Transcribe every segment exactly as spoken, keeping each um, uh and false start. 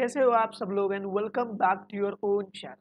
कैसे हो आप सब लोग and welcome back to your own channel.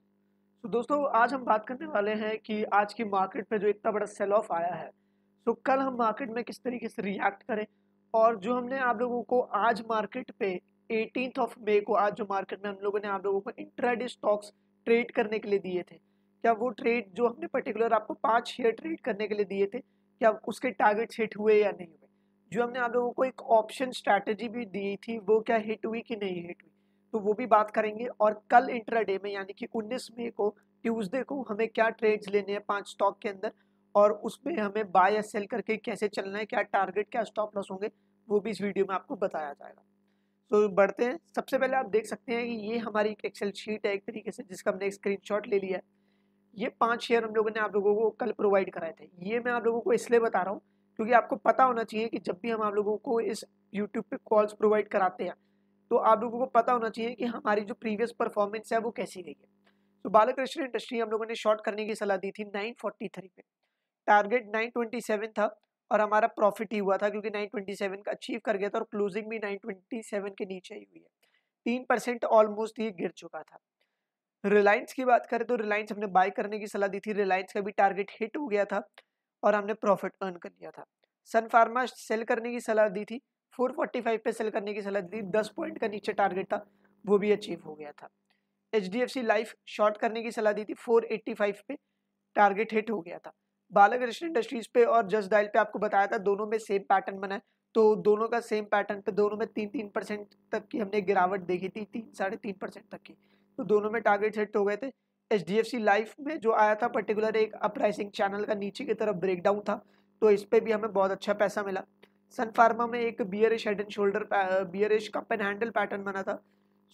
So दोस्तों, आज हम बात करने वाले हैं कि आज की मार्केट में जो इतना बड़ा सेल ऑफ आया है, सो so, कल हम मार्केट में किस तरीके से रिएक्ट करें, और जो हमने आप लोगों को आज मार्केट पे एटीन्थ ऑफ मे को आज जो मार्केट में हम लोगों ने आप लोगों को इंट्राडे स्टॉक्स ट्रेड करने के लिए दिए थे, क्या वो ट्रेड जो हमने पर्टिकुलर आपको पाँच शेयर ट्रेड करने के लिए दिए थे, क्या उसके टारगेट्स हिट हुए या नहीं हुए। जो हमने आप लोगों को एक ऑप्शन स्ट्रैटेजी भी दी थी, वो क्या हिट हुई कि नहीं हिट हुई, तो वो भी बात करेंगे। और कल इंट्राडे में यानी कि उन्नीस मई को ट्यूसडे को हमें क्या ट्रेड्स लेने हैं पांच स्टॉक के अंदर, और उसमें हमें बाय या सेल करके कैसे चलना है, क्या टारगेट क्या स्टॉप लॉस होंगे, वो भी इस वीडियो में आपको बताया जाएगा। तो बढ़ते हैं। सबसे पहले आप देख सकते हैं कि ये हमारी एक एक्सेल शीट है एक तरीके से, जिसका हमने एक स्क्रीनशॉट ले लिया है। ये पाँच शेयर हम लोगों ने आप लोगों को कल प्रोवाइड कराए थे। ये मैं आप लोगों को इसलिए बता रहा हूँ क्योंकि आपको पता होना चाहिए कि जब भी हम आप लोगों को इस यूट्यूब पे कॉल्स प्रोवाइड कराते हैं तो आप लोगों को पता होना चाहिए कि हमारी जो प्रीवियस परफॉर्मेंस है वो कैसी रही है। तो बालकृष्ण इंडस्ट्री हम लोगों ने शॉर्ट करने की सलाह दी थी नाइन फोर्टी थ्री पे, टारगेट नाइन ट्वेंटी सेवन था और हमारा प्रॉफिट ही हुआ था क्योंकि नाइन ट्वेंटी सेवन का अचीव कर गया था और क्लोजिंग भी नाइन ट्वेंटी सेवन के नीचे ही हुई है। तीन परसेंट ऑलमोस्ट ये गिर चुका था। रिलायंस की बात करें तो रिलायंस हमने बाय करने की सलाह दी थी, रिलायंस का भी टारगेट हिट हो गया था और हमने प्रॉफिट अर्न कर लिया था। सन फार्मा सेल करने की सलाह दी थी, फोर फोर्टी फाइव पे सेल करने की सलाह दी, दस पॉइंट का नीचे टारगेट था, वो भी अचीव हो गया था। H D F C life short करने की सलाह दी थी, फोर एटी फाइव पे टारगेट हिट हो गया था। बालाकृष्ण इंडस्ट्रीज पे और जस्ट डायल पे आपको बताया था, दोनों में सेम पैटर्न बना है, तो दोनों का सेम पैटर्न पे दोनों में तीन तीन परसेंट तक की हमने गिरावट देखी थी, तीन साढ़े तीन परसेंट तक की, तो दोनों में टारगेट हिट हो गए थे। H D F C life में जो आया था पर्टिकुलर एक अपराइसिंग चैनल का नीचे की तरफ ब्रेकडाउन था, तो इस पर भी हमें बहुत अच्छा पैसा मिला। सन फार्मा में एक bearish head and shoulder bearish cup and handle pattern बना था,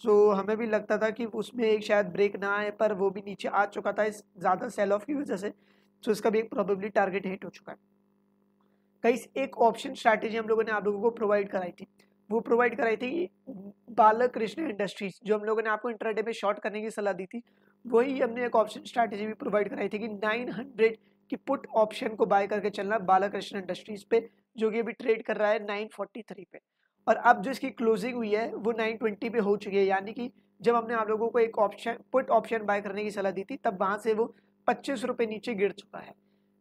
सो so, हमें भी लगता था कि उसमें एक शायद ब्रेक ना आए, पर वो भी नीचे आ चुका था इस ज़्यादा सेल ऑफ की वजह से, सो so, इसका भी एक प्रॉबेबली टारगेट हिट हो चुका है। कई एक ऑप्शन स्ट्रैटेजी हम लोगों ने आप लोगों को प्रोवाइड कराई थी, वो प्रोवाइड कराई थी बालकृष्ण इंडस्ट्रीज, जो हम लोगों ने आपको इंट्राडे में शॉर्ट करने की सलाह दी थी, वही हमने एक ऑप्शन स्ट्रैटेजी भी प्रोवाइड कराई थी कि नाइन हंड्रेड की पुट ऑप्शन को बाय करके चलना बालकृष्ण इंडस्ट्रीज पे, जो कि अभी ट्रेड कर रहा है नाइन फोर्टी थ्री पे, और अब जो इसकी क्लोजिंग हुई है वो नाइन ट्वेंटी पे हो चुकी है। यानी कि जब हमने आप लोगों को एक ऑप्शन पुट ऑप्शन बाय करने की सलाह दी थी, तब वहाँ से वो पच्चीस रुपये नीचे गिर चुका है।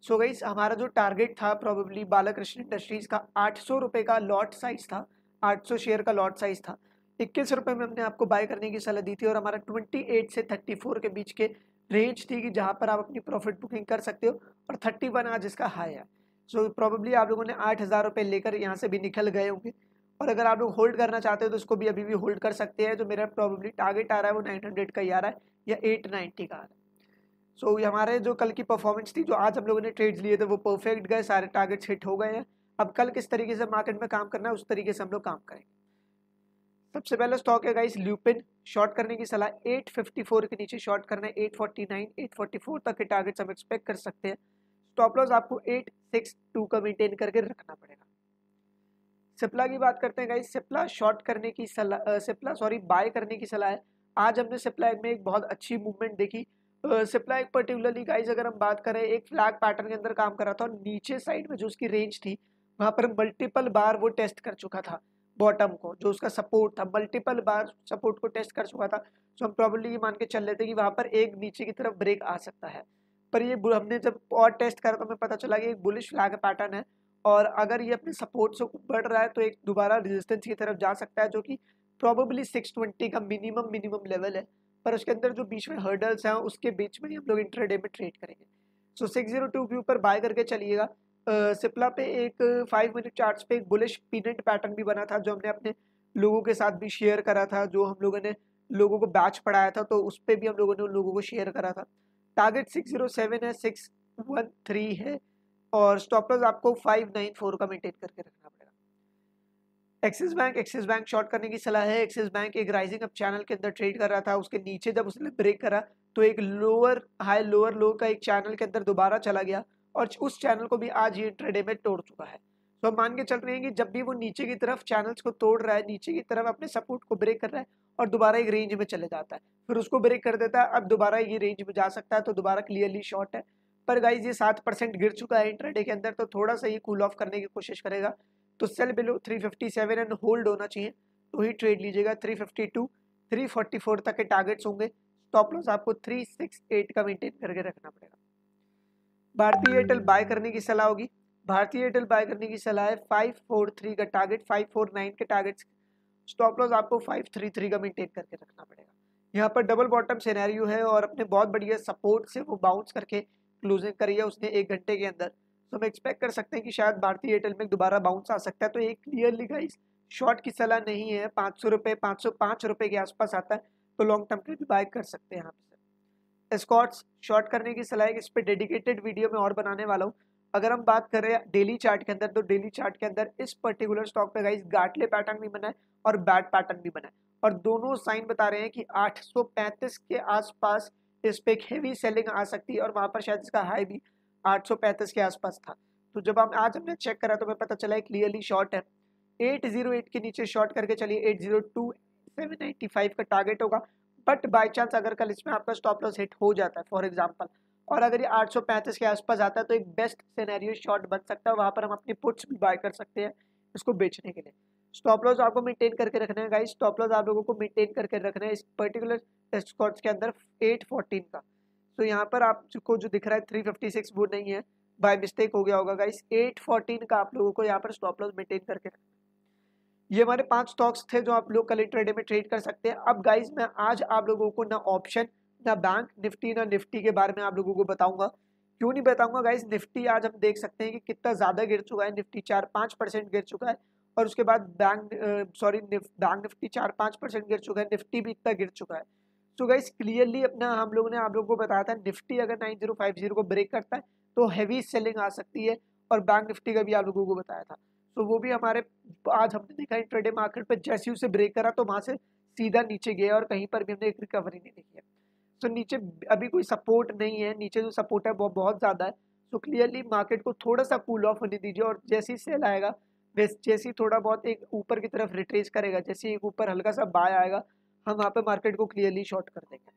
सो गाइस, हमारा जो टारगेट था प्रॉबेबली बालकृष्ण इंडस्ट्रीज़ का आठ सौ रुपये का लॉट साइज़ था, आठ सौ शेयर का लॉट साइज़ था, इक्कीस रुपये में हमने आपको बाय करने की सलाह दी थी, और हमारा अट्ठाईस से चौंतीस के बीच के रेंज थी कि जहां पर आप अपनी प्रॉफिट बुकिंग कर सकते हो, और इकतीस आज इसका हाई है। सो प्रॉबेबली आप लोगों ने आठ हज़ार रुपये लेकर यहां से भी निकल गए होंगे, और अगर आप लोग होल्ड करना चाहते हो तो इसको भी अभी भी होल्ड कर सकते हैं। जो मेरा प्रॉबेबली टारगेट आ रहा है वो नाइन हंड्रेड का ही आ रहा है या एट नाइन्टी का आ रहा है। सो so, ये हमारे जो कल की परफॉर्मेंस थी, जो आज हम लोगों ने ट्रेड्स लिए थे वो परफेक्ट गए, सारे टारगेट्स हिट हो गए हैं। अब कल किस तरीके से मार्केट में काम करना है उस तरीके से हम लोग काम करेंगे। सबसे पहला स्टॉक है गाइस ल्यूपिन, शॉर्ट करने की सलाह एट फिफ्टी फोर के नीचे शॉर्ट करना है, eight forty nine, eight forty four तक के टारगेट्स हम एक्सपेक्ट कर सकते हैं। स्टॉप लॉस आपको एट सिक्सटी टू का मेंटेन करके रखना पड़ेगा। सिप्ला की बात करते हैं गाइस, सिप्ला शॉर्ट करने की सलाह सिप्ला सॉरी बाय करने की सलाह है। आज हमने सिप्ला में एक बहुत अच्छी मूवमेंट देखी। सिप्ला एक पर्टिकुलरली गाइस अगर हम बात करें, एक फ्लैग पैटर्न के अंदर काम कर रहा था, और नीचे साइड में जो उसकी रेंज थी वहाँ पर मल्टीपल बार वो टेस्ट कर चुका था बॉटम को, जो उसका सपोर्ट था मल्टीपल बार सपोर्ट को टेस्ट कर चुका था। सो हम प्रॉबेबली ये मान के चल लेते हैं कि वहाँ पर एक नीचे की तरफ ब्रेक आ सकता है, पर ये हमने जब और टेस्ट करा तो हमें पता चला कि एक बुलिश फ्लैग पैटर्न है, और अगर ये अपने सपोर्ट से बढ़ रहा है तो एक दोबारा रेजिस्टेंस की तरफ जा सकता है, जो कि प्रॉबेबली सिक्स ट्वेंटी का मिनिमम मिनिमम लेवल है, पर उसके अंदर जो बीच में हर्डल्स हैं उसके बीच में ही हम लोग इंट्राडे में ट्रेड करेंगे। सो सिक्स जीरो टू के ऊपर बाय करके चलिएगा। सिप्ला uh, पे एक फाइव मिनट चार्ट्स पे एक बुलिश पीनेट पैटर्न भी बना था, जो हमने अपने लोगों के साथ भी शेयर करा था, जो हम लोगों ने लोगों को बैच पढ़ाया था, तो उस पर भी हम लोगों ने उन लोगों को शेयर करा था। टारगेट सिक्स जीरो सेवन है, सिक्स वन थ्री है, और स्टॉप लॉस आपको फाइव नाइन फोर का मेंटेन करके रखना पड़ेगा। Axis Bank Axis Bank short करने की सलाह है। एक्सिस बैंक एक राइजिंग अप चैनल के अंदर ट्रेड कर रहा था, उसके नीचे जब उसने ब्रेक करा तो एक लोअर हाई लोअर लो का एक चैनल के अंदर दोबारा चला गया, और उस चैनल को भी आज ये इंट्राडे में तोड़ चुका है। तो हम मान के चल रहे हैं कि जब भी वो नीचे की तरफ चैनल्स को तोड़ रहा है, नीचे की तरफ अपने सपोर्ट को ब्रेक कर रहा है और दोबारा एक रेंज में चले जाता है, फिर उसको ब्रेक कर देता है, अब दोबारा ये रेंज में जा सकता है, तो दोबारा क्लियरली शॉर्ट है। पर गाइज ये सात परसेंट गिर चुका है इंट्राडे के अंदर, तो थोड़ा सा ये कूल ऑफ करने की कोशिश करेगा, तो sell below three fifty seven and hold होना चाहिए, तो ही ट्रेड लीजिएगा। थ्री फिफ्टी टू तीन सौ चौवालीस तक के टारगेट्स होंगे। स्टॉप लॉस आपको तीन सौ अड़सठ का मेंटेन करके रखना पड़ेगा। भारतीय एयरटेल बाय करने की सलाह होगी। भारतीय एयरटेल बाय करने की सलाह है पाँच सौ तैंतालीस का टारगेट, पाँच सौ उनचास के टारगेट्स, स्टॉप लॉस आपको पाँच सौ तैंतीस का मेंटेन करके रखना पड़ेगा। यहाँ पर डबल बॉटम सिनेरियो है और अपने बहुत बढ़िया सपोर्ट से वो बाउंस करके क्लोजिंग करी है उसने एक घंटे के अंदर। तो हम एक्सपेक्ट कर सकते हैं कि शायद भारतीय एयरटेल में दोबारा बाउंस आ सकता है। तो एक क्लियरली गाइस शॉर्ट की सलाह नहीं है, पाँच सौ रुपये पाँच सौ पाँच रुपये के आसपास आता है तो लॉन्ग टर्म के लिए बाय कर सकते हैं यहाँ पे। स्कॉट्स शॉर्ट करने की सलाह है कि इस पर डेडिकेटेड वीडियो में और बनाने वाला हूँ। अगर हम बात करें डेली चार्ट के अंदर तो डेली चार्ट के अंदर इस पर्टिकुलर स्टॉक पे गाइस गाटले पैटर्न भी बना है और बैड पैटर्न भी बना है और दोनों साइन बता रहे हैं कि आठ सौ पैंतीस के आसपास इस पर एक हेवी सेलिंग आ सकती है और वहाँ पर शायद इसका हाई भी आठ सौ पैंतीस के आसपास था। तो जब हम आज हमने चेक करा तो हमें पता चला है क्लियरली शॉर्ट है। आठ सौ आठ के नीचे शॉर्ट करके चलिए, आठ सौ दो, सात सौ पचानवे का टारगेट होगा। बट बाय चांस अगर कल इसमें आपका स्टॉप लॉस हिट हो जाता है फॉर एग्जांपल और अगर ये आठ सौ पैंतीस के आसपास आता है तो एक बेस्ट सिनेरियो शॉर्ट बन सकता है। वहाँ पर हम अपने पुट्स भी बाय कर सकते हैं इसको बेचने के लिए। स्टॉप लॉस आपको मेंटेन करके रखना है गाइस, स्टॉप लॉस आप लोगों को मेनटेन करके रखना है इस पर्टिकुलर स्कॉट्स के अंदर आठ सौ चौदह का। तो यहाँ पर आपको जो दिख रहा है तीन सौ छप्पन वो नहीं है, बाय मिस्टेक हो गया होगा गाइस। आठ सौ चौदह का आप लोगों को यहाँ पर स्टॉप लॉस मेंटेन करके रखना है। ये हमारे पांच स्टॉक्स थे जो आप लोग कल इंट्राडे में ट्रेड कर सकते हैं। अब गाइज मैं आज आप लोगों को ना ऑप्शन ना बैंक निफ्टी ना निफ्टी के बारे में आप लोगों को बताऊंगा। क्यों नहीं बताऊंगा गाइज? निफ्टी आज हम देख सकते हैं कि कितना ज़्यादा गिर चुका है। निफ्टी चार पाँच परसेंट गिर चुका है और उसके बाद बैंक सॉरी बैंक निफ्टी चार पाँच परसेंट गिर चुका है, निफ्टी भी इतना गिर चुका है। तो गाइज क्लियरली अपना हम लोगों ने आप लोगों को बताया था निफ्टी अगर नाइन जीरो फाइव जीरो को ब्रेक करता है तो हैवी सेलिंग आ सकती है और बैंक निफ्टी का भी आप लोगों को बताया था। तो वो भी हमारे आज हमने देखा इंट्राडे मार्केट पे जैसे ही उसे ब्रेक करा तो वहाँ से सीधा नीचे गया और कहीं पर भी हमने एक रिकवरी नहीं देखी है। तो नीचे अभी कोई सपोर्ट नहीं है, नीचे जो सपोर्ट है वो बहुत ज़्यादा है। तो क्लियरली मार्केट को थोड़ा सा कूल ऑफ होने दीजिए और जैसे ही सेल आएगा जैसे ही थोड़ा बहुत एक ऊपर की तरफ रिट्रेस करेगा, जैसे एक ऊपर हल्का सा बाय आएगा हम वहाँ पर मार्केट को क्लियरली शॉर्ट कर देंगे।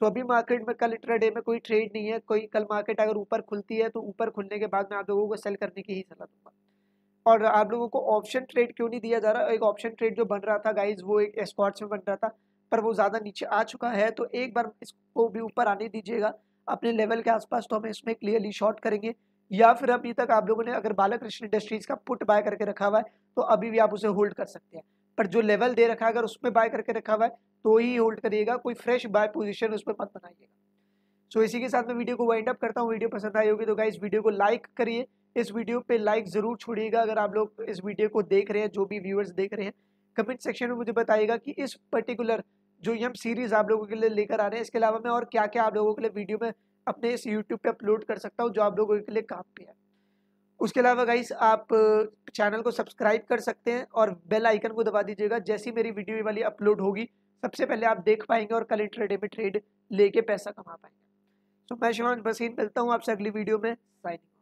तो अभी मार्केट में कल इंट्राडे में कोई ट्रेड नहीं है। कोई कल मार्केट अगर ऊपर खुलती है तो ऊपर खुलने के बाद मैं आप लोगों को सेल करने की ही सलाह दूँगा। और आप लोगों को ऑप्शन ट्रेड क्यों नहीं दिया जा रहा? एक ऑप्शन ट्रेड जो बन रहा था गाइज वो एक स्कॉट्स में बन रहा था पर वो ज़्यादा नीचे आ चुका है। तो एक बार इसको भी ऊपर आने दीजिएगा अपने लेवल के आसपास तो हम इसमें क्लियरली शॉर्ट करेंगे। या फिर अभी तक आप लोगों ने अगर बालाकृष्ण इंडस्ट्रीज़ का पुट बाय करके रखा हुआ है तो अभी भी आप उसे होल्ड कर सकते हैं। पर जो लेवल दे रखा है अगर उसमें बाय करके रखा हुआ है तो ही होल्ड करिएगा, कोई फ्रेश बाय पोजिशन उस पर मत बनाइएगा। सो इसी के साथ मैं वीडियो को वाइंड अप करता हूँ। वीडियो पसंद आई होगी तो गाइज वीडियो को लाइक करिए, इस वीडियो पे लाइक ज़रूर छोड़िएगा। अगर आप लोग इस वीडियो को देख रहे हैं, जो भी व्यूअर्स देख रहे हैं, कमेंट सेक्शन में मुझे बताइएगा कि इस पर्टिकुलर जो हम सीरीज़ आप लोगों के लिए लेकर आ रहे हैं इसके अलावा मैं और क्या क्या आप लोगों के लिए वीडियो में अपने इस यूट्यूब पे अपलोड कर सकता हूँ जो आप लोगों के लिए काम पे है। उसके अलावा गाइस आप चैनल को सब्सक्राइब कर सकते हैं और बेल आइकन को दबा दीजिएगा। जैसी मेरी वीडियो वाली अपलोड होगी सबसे पहले आप देख पाएंगे और कल इंट्राडे में ट्रेड लेके पैसा कमा पाएंगे। तो मैं शिवांशु भसीन मिलता हूँ आपसे अगली वीडियो में। साइन